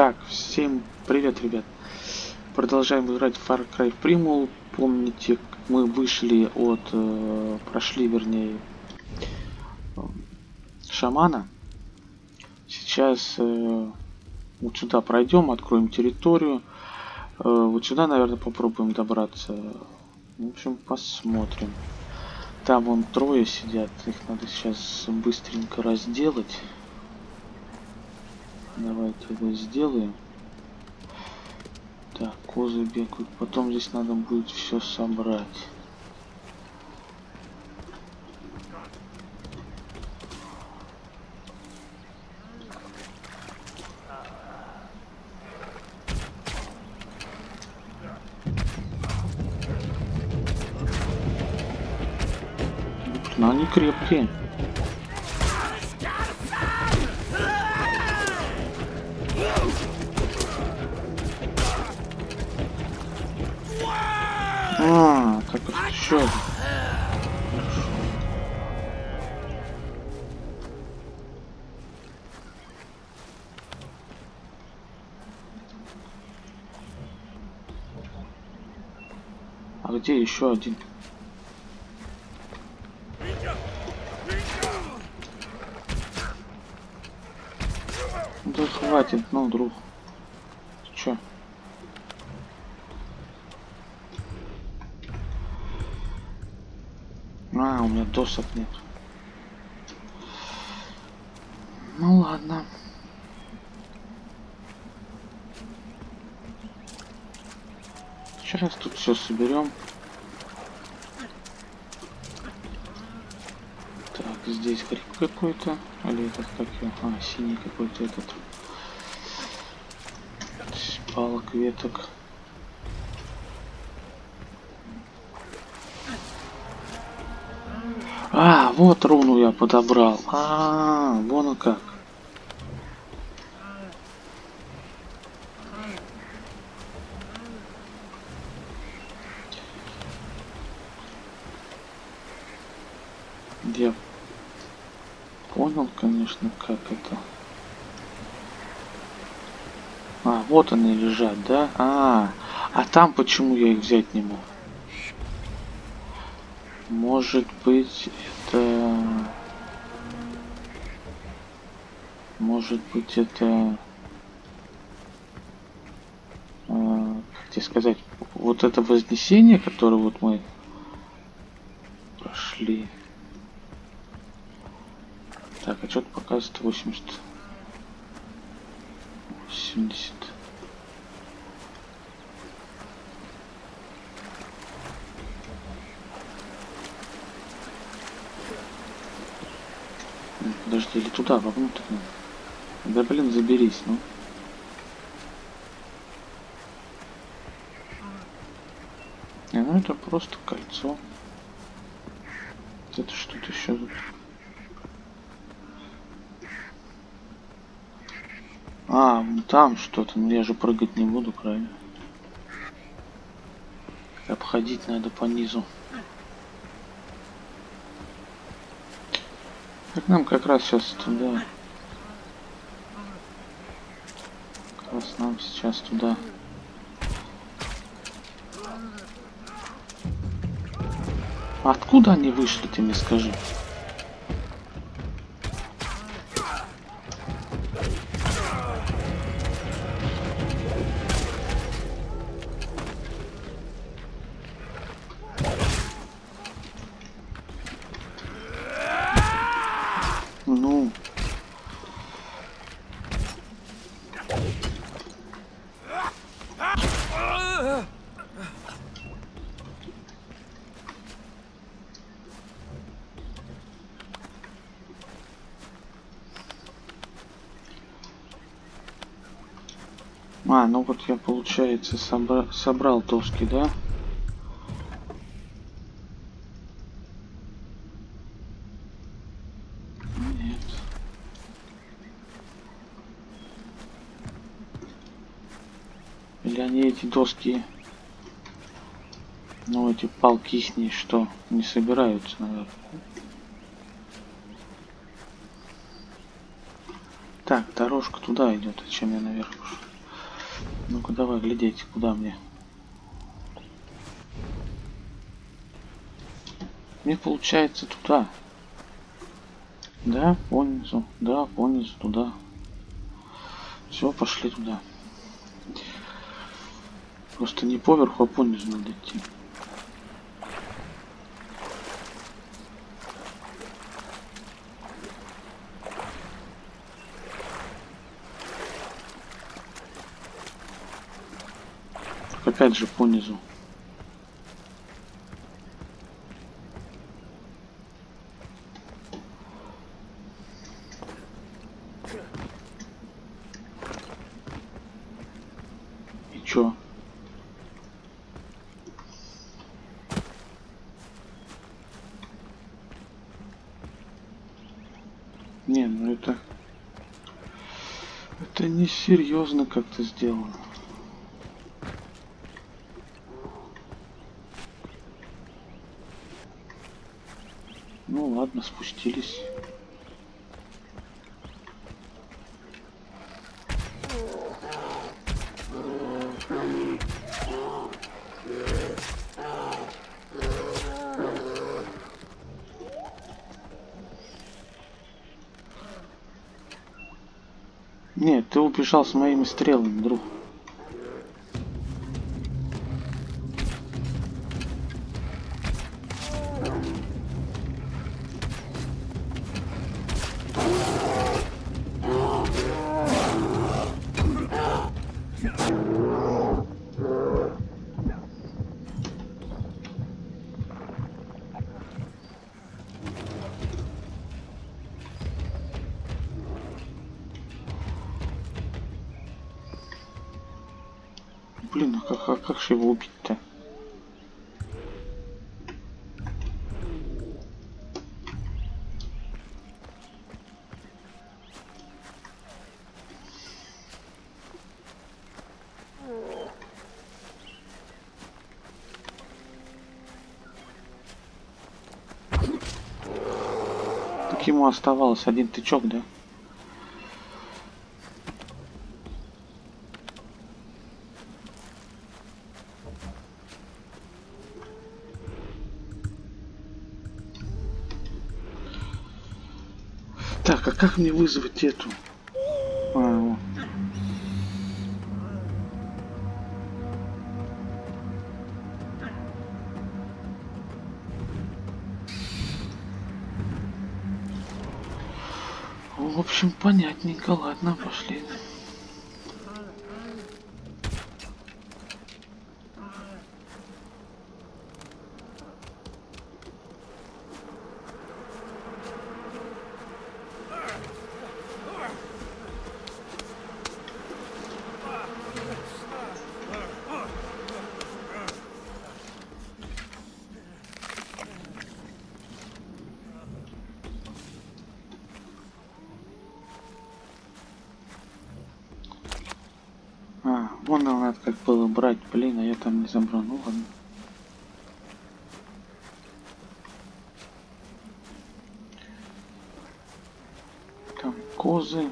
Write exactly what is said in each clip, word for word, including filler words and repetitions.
Так, всем привет, ребят. Продолжаем играть в Far Cry Primal. Помните, мы вышли от... Э, прошли, вернее, э, шамана. Сейчас э, вот сюда пройдем, откроем территорию. Э, вот сюда, наверное, попробуем добраться. В общем, посмотрим. Там вон трое сидят. Их надо сейчас быстренько разделать. Давайте это сделаем. Так, козы бегают. Потом здесь надо будет все собрать. Но они крепкие. А, так вот еще. А где еще один? Да хватит, ну, друг. Ты чё? А, у меня досок нет. Ну ладно. Сейчас тут все соберем. Здесь гриб какой-то, или этот как его, а, синий какой-то этот. Палок, веток. А, вот руну я подобрал. А, -а, -а вон он как. Где? Понял, конечно, как это. А, вот они лежат, да? А, а там почему я их взять не мог? Может быть, это... Может быть, это... А, как тебе сказать? Вот это вознесение, которое вот мы прошли... Так, а что-то показывает восемьдесят. восемьдесят. Подожди, или туда, вовнутрь надо. Да блин, заберись, ну. И, ну это просто кольцо. Это что-то еще тут. А, там что-то, но я же прыгать не буду, правильно? Обходить надо по низу. Так нам как раз сейчас туда. Как раз нам сейчас туда. Откуда они вышли, ты мне скажи? Ну. А, ну вот я, получается, собра... собрал доски, да? Или они эти доски, ну эти палки их не что, не собираются, наверное. Так, дорожка туда идет, а чем я наверх уж? Ну-ка, давай глядеть, куда мне. Мне получается туда. Да, понизу, да, понизу, туда. Все, пошли туда. Просто не поверху, а понизу надо идти. Опять же понизу. И чё? Не, ну это... Это не серьезно как-то сделано. Ну ладно, спустились. Нет, ты убежал с моими стрелами, друг. Блин, а как, как же его убить-то? Так ему оставалось один тычок, да? Так, а как мне вызвать эту? А, в общем, понятненько, ладно, пошли. Вон надо как было брать, блин, а я там не забрал, ну ладно. Там козы.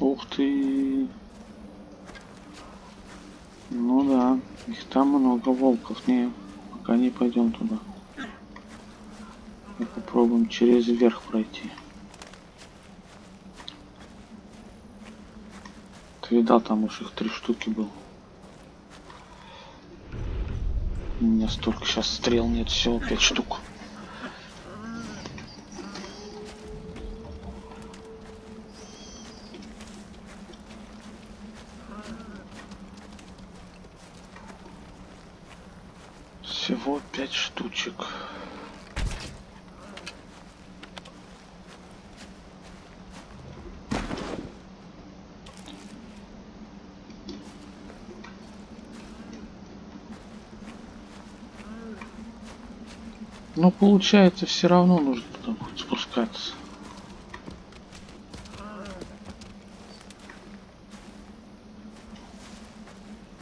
Ух ты! Ну да, их там много, волков. Не, пока не пойдем туда. Мы попробуем через верх пройти. Ты видал, там уж их три штуки было. У меня столько сейчас стрел нет, всего пять штук. Всего пять штучек. Но получается, все равно нужно там хоть спускаться.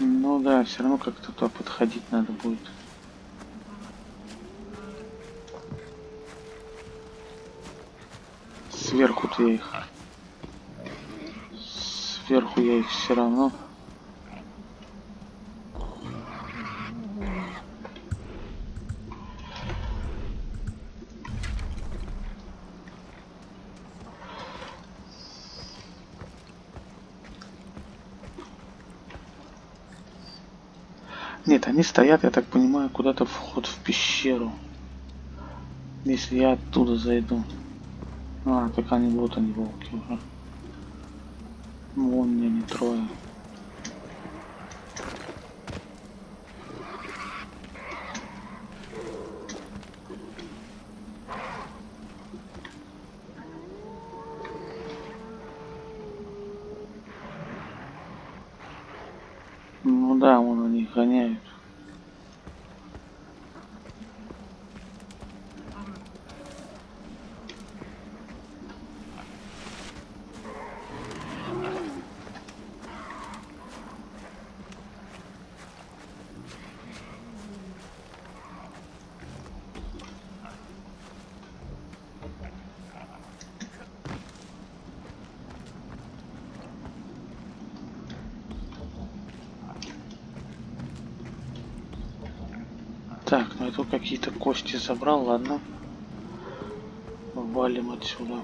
Ну да, все равно как-то туда подходить надо будет. Сверху-то я их. Сверху я их все равно. Нет, они стоят, я так понимаю, куда-то вход в пещеру. Если я оттуда зайду. А, так они вот они, волки уже. Вон мне не трое. Ну да, вон они гоняют. Так, ну я тут какие-то кости забрал, ладно. Валим отсюда.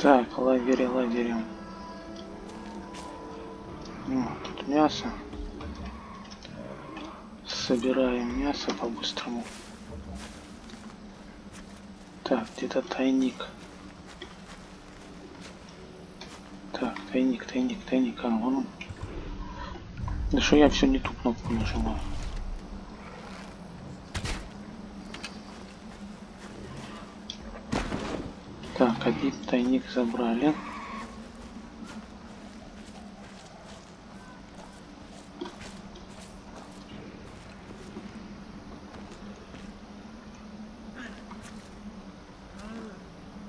Так, лагерь, лагерь. Ну, тут мясо. Собираем мясо по-быстрому. Так, где-то тайник. Так, тайник, тайник, тайник. А, вон он. Да что я все не ту кнопку нажимаю. Так, один тайник забрали.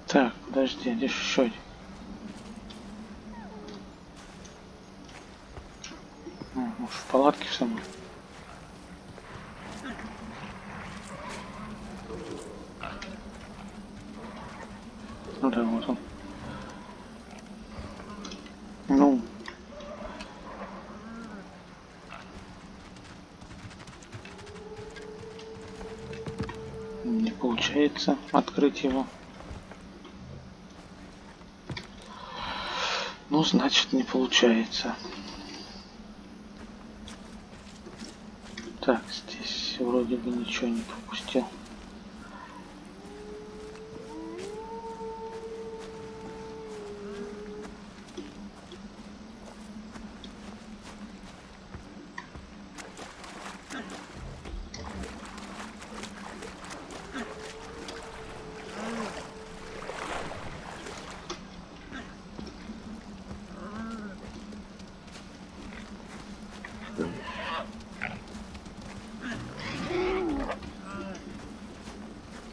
Так, подожди, здесь еще один. Ну, может, в палатке в самой? Ну да, вот он. Ну. Не получается открыть его. Ну, значит, не получается. Так, здесь вроде бы ничего не пропустил.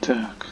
Так.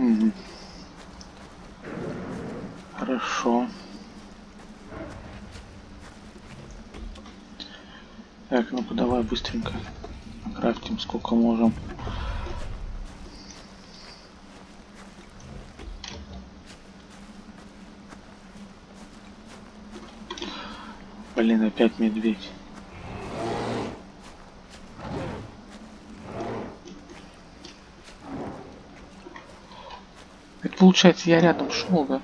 Угу. Хорошо. Так, ну-ка давай быстренько крафтим сколько можем. Блин, опять медведь. Это получается, я рядом шел, да?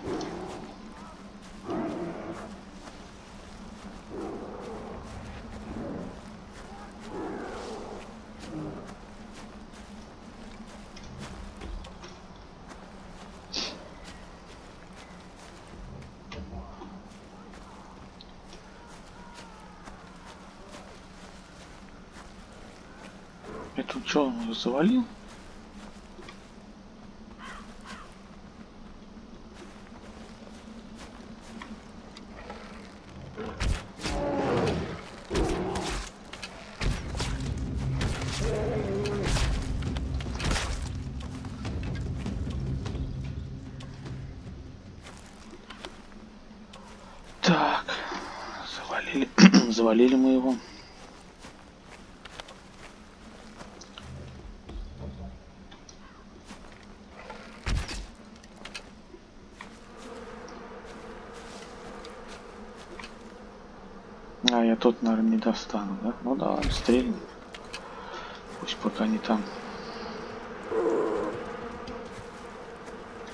Завалил. Так, завалили, завалили мы его. А, я тут, наверное, не достану, да? Ну да, стрельнем. Пусть пока не там.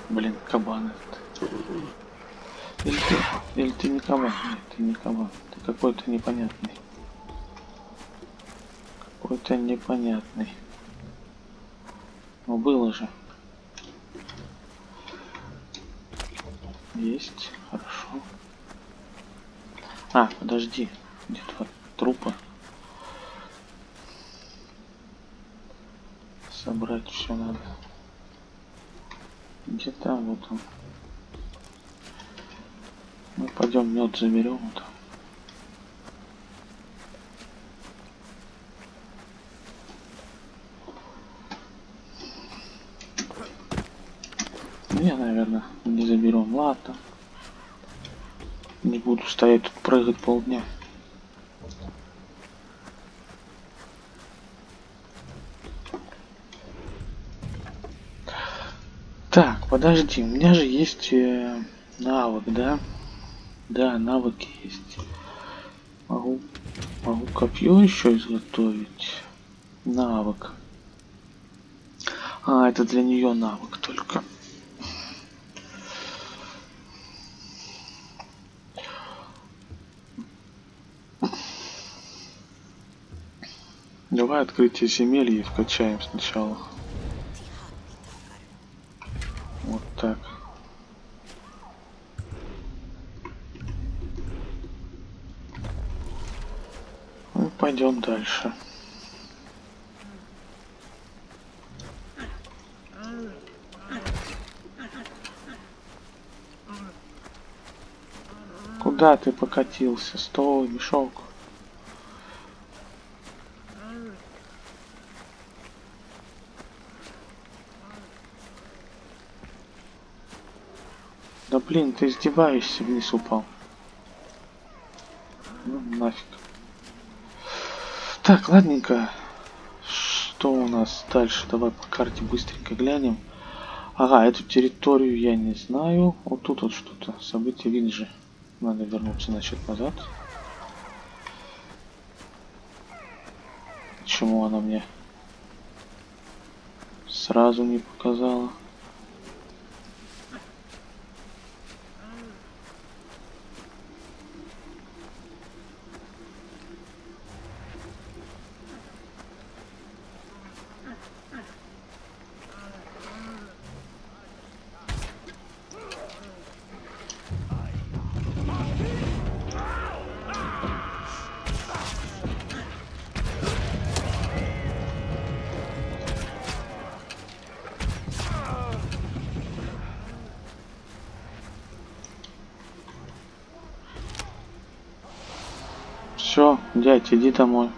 Блин, кабан этот. Или ты, или ты не кабан? Нет, ты не кабан. Ты какой-то непонятный. Какой-то непонятный. Ну, было же. Есть, хорошо. А, подожди. Где-то трупа. Собрать все надо. Где там? Вот он. Мы пойдем мед заберем. Вот. Не, наверное, не заберем. Ладно. Не буду стоять тут прыгать полдня. Так, подожди, у меня же есть э, навык, да? Да, навыки есть. Могу, могу копье еще изготовить. Навык. А, это для нее навык только. Давай открытие земель и вкачаем сначала. Вот так. Ну, пойдем дальше. Куда ты покатился? Стол, мешок. Да блин, ты издеваешься, вниз упал. Ну, нафиг. Так, ладненько. Что у нас дальше? Давай по карте быстренько глянем. Ага, эту территорию я не знаю. Вот тут вот что-то. События Винджи. Надо вернуться, значит, назад. Почему она мне сразу не показала? Все, дядь, иди домой.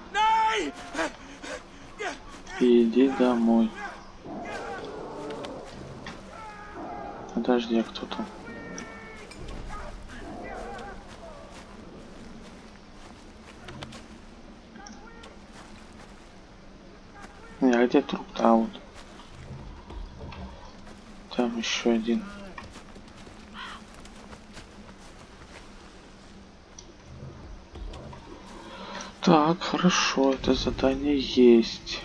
Иди домой. Подожди, а кто там? А где труп-то? А вот. Там еще один. Так, хорошо, это задание есть.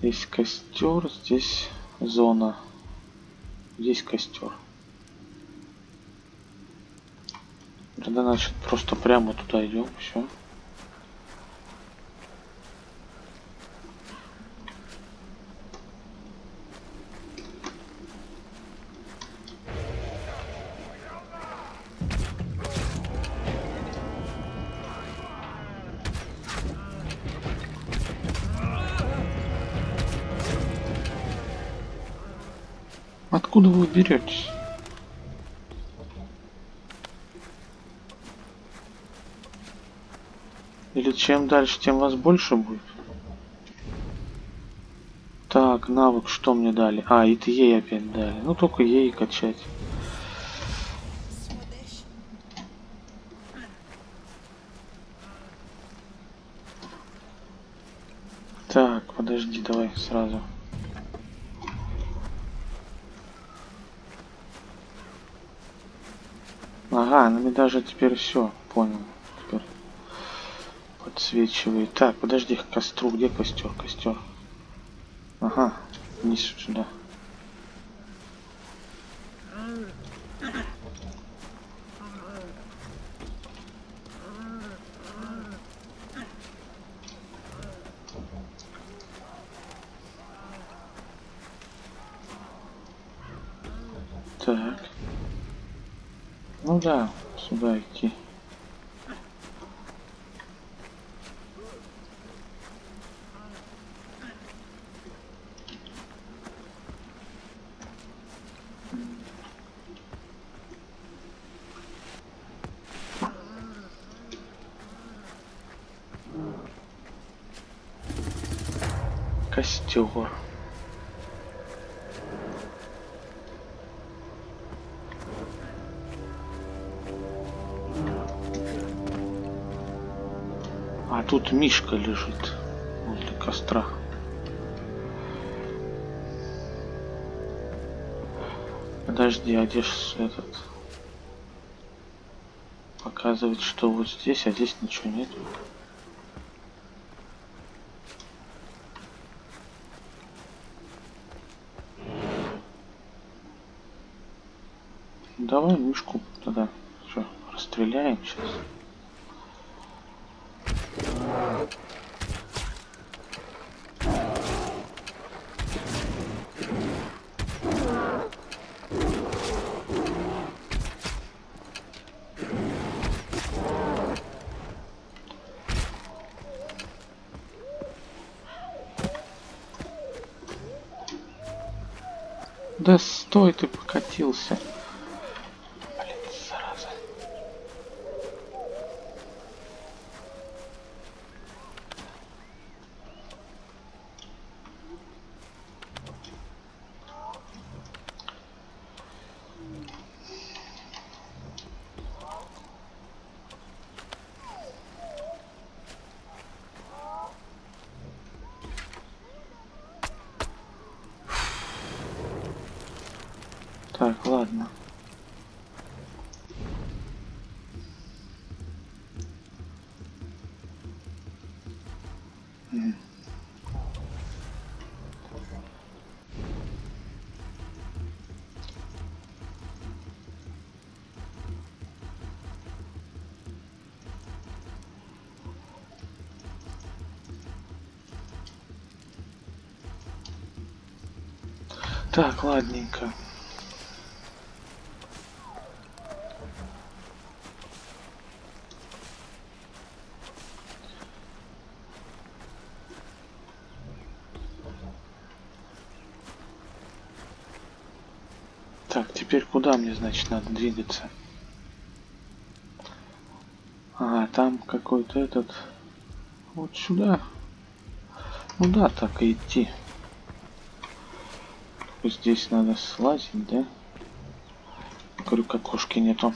Здесь костер, здесь зона. Здесь костер. Тогда, значит, просто прямо туда идем, все. Откуда вы беретесь? Или чем дальше, тем вас больше будет? Так, навык что мне дали? А, и ты ей опять дали. Ну только ей качать. Так, подожди, давай сразу. Ага, ну мне даже теперь все, понял. Теперь подсвечивает. Так, подожди, к костру, где костер? Костер. Ага, вниз сюда. Так. Ну да, сюда идти. Костер. А тут Мишка лежит возле костра. Подожди, а где же этот? Показывает, что вот здесь, а здесь ничего нет. Давай Мишку тогда все расстреляем сейчас. Да стой ты, покатился. Блин, зараза. Так, ладно. М-м. Так, ладненько. Так, теперь куда мне, значит, надо двигаться? А, там какой-то этот... Вот сюда. Ну да, так и идти. вот здесь надо слазить, да? Крюка кошки нету.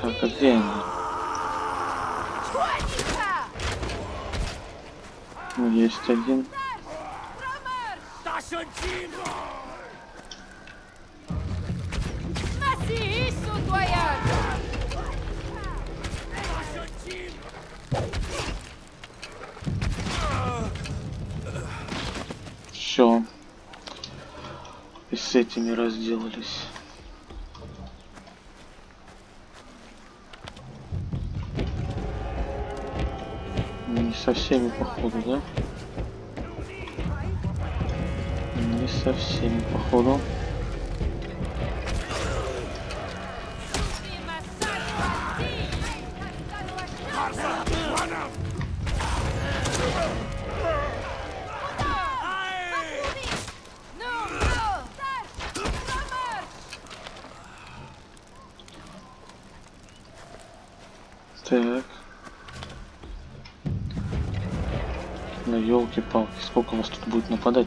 Так, а где они? Ну, есть один. Все. И с этими разделались. Не со всеми, походу, да? Не со всеми, походу. Так. Ну, елки-палки, сколько вас тут будет нападать?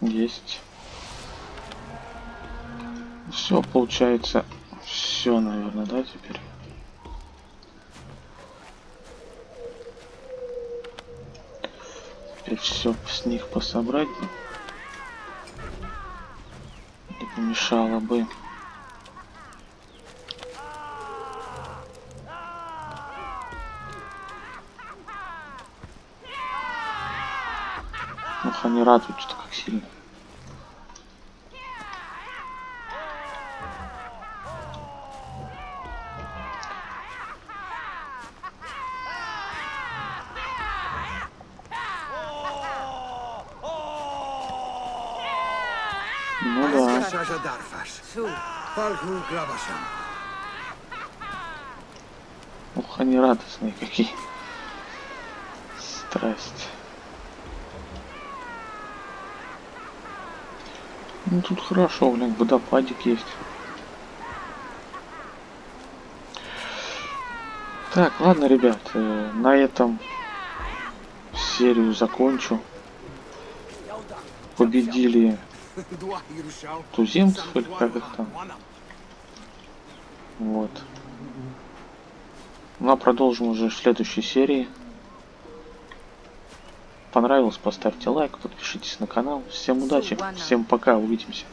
Есть. Все, получается, все, наверное, да, теперь. Теперь все с них пособрать не помешало бы. Ох, они радуются как сильно. Ну да. Ух, они радостные какие. Страсть. Ну тут хорошо, блин, водопадик есть. Так, ладно, ребят, э, на этом серию закончу. Победили туземцев, или как их там. Вот. Ну а продолжим уже в следующей серии. Понравилось, поставьте лайк, подпишитесь на канал. Всем удачи, всем пока, увидимся.